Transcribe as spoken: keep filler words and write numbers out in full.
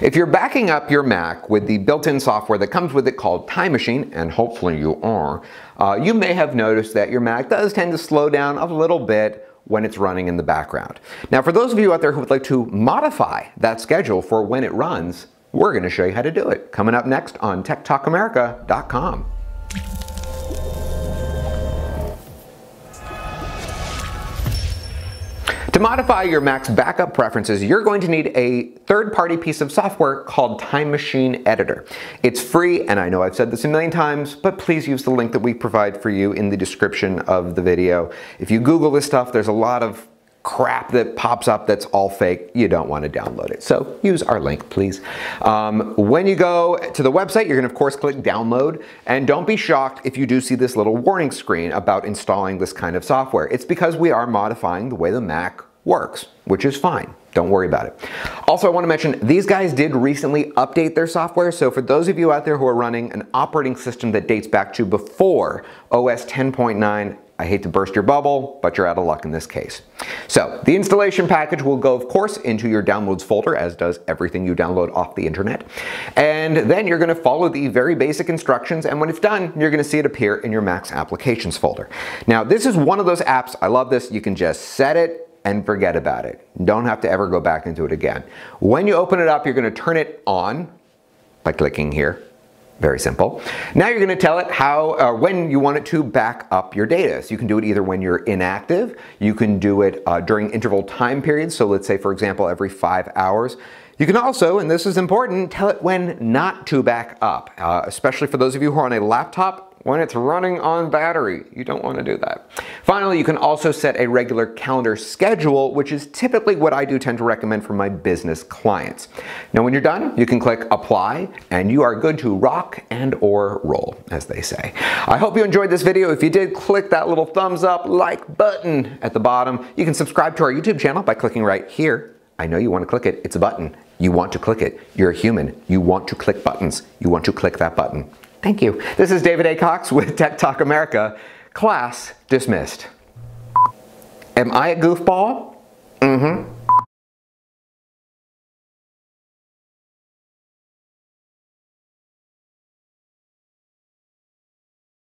If you're backing up your Mac with the built-in software that comes with it called Time Machine, and hopefully you are, uh, you may have noticed that your Mac does tend to slow down a little bit when it's running in the background. Now, for those of you out there who would like to modify that schedule for when it runs, we're going to show you how to do it. Coming up next on tech talk america dot com. To modify your Mac's backup preferences, you're going to need a third-party piece of software called Time Machine Editor. It's free, and I know I've said this a million times, but please use the link that we provide for you in the description of the video. If you Google this stuff, there's a lot of crap that pops up that's all fake. You don't want to download it, so use our link, please. Um, when you go to the website, you're going to, of course, click download, and don't be shocked if you do see this little warning screen about installing this kind of software. It's because we are modifying the way the Mac works, which is fine. Don't worry about it. Also, I want to mention these guys did recently update their software. So for those of you out there who are running an operating system that dates back to before O S ten point nine, I hate to burst your bubble, but you're out of luck in this case. So the installation package will go, of course, into your downloads folder, as does everything you download off the internet. And then you're going to follow the very basic instructions. And when it's done, you're going to see it appear in your Mac's applications folder. Now, this is one of those apps. I love this. You can just set it and forget about it. Don't have to ever go back into it again. When you open it up, you're going to turn it on by clicking here. Very simple. Now you're going to tell it how, uh, when you want it to back up your data. So you can do it either when you're inactive, you can do it uh, during interval time periods. So let's say, for example, every five hours. You can also, and this is important, tell it when not to back up, uh, especially for those of you who are on a laptop. When it's running on battery, you don't want to do that. Finally, you can also set a regular calendar schedule, which is typically what I do tend to recommend for my business clients. Now, when you're done, you can click apply, and you are good to rock and or roll, as they say. I hope you enjoyed this video. If you did, click that little thumbs up like button at the bottom. You can subscribe to our YouTube channel by clicking right here. I know you want to click it. It's a button. You want to click it. You're a human. You want to click buttons. You want to click that button. Thank you. This is David A. Cox with Tech Talk America. Class dismissed. Am I a goofball? Mm-hmm.